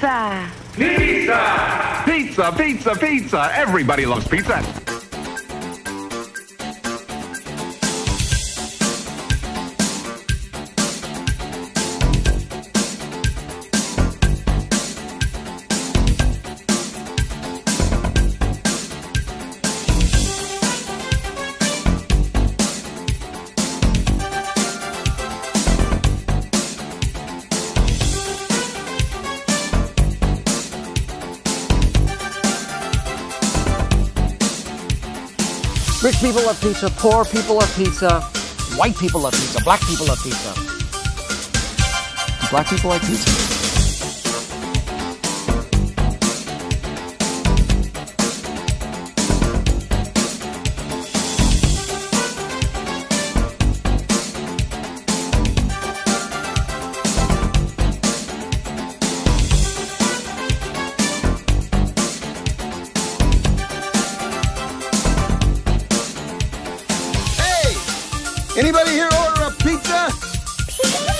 Pizza! Pizza! Pizza, pizza, pizza! Everybody loves pizza! Rich people love pizza, poor people love pizza, white people love pizza, black people love pizza. Do black people like pizza? Anybody here order a pizza? Pizza!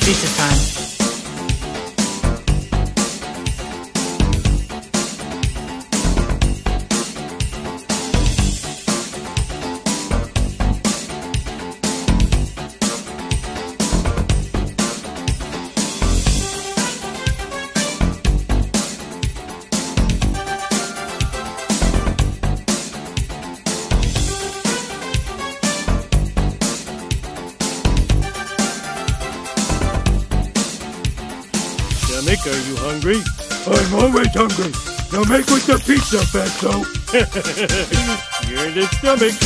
Pizza time. Domenico, are you hungry? I'm always hungry. Now make with the pizza, Fatso. You're the stomach.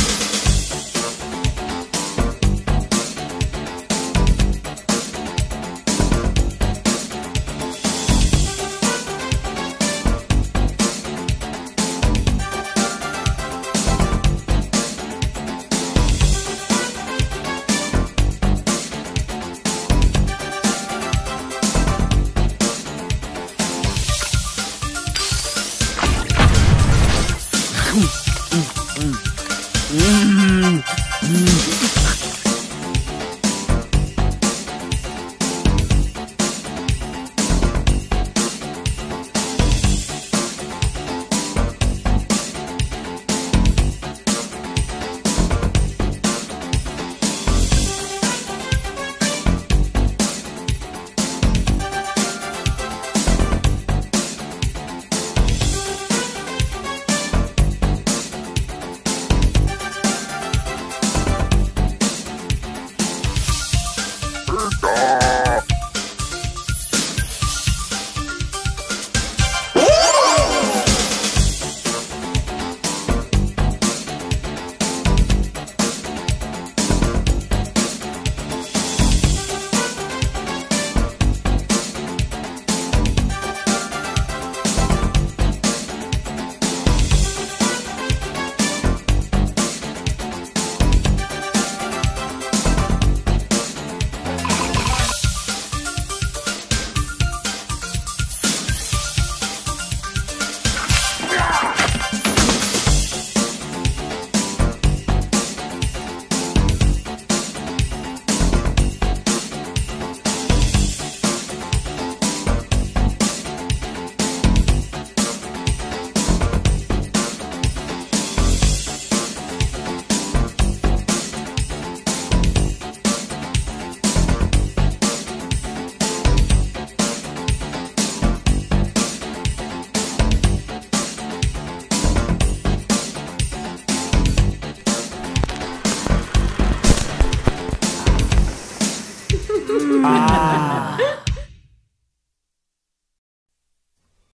Mm. あ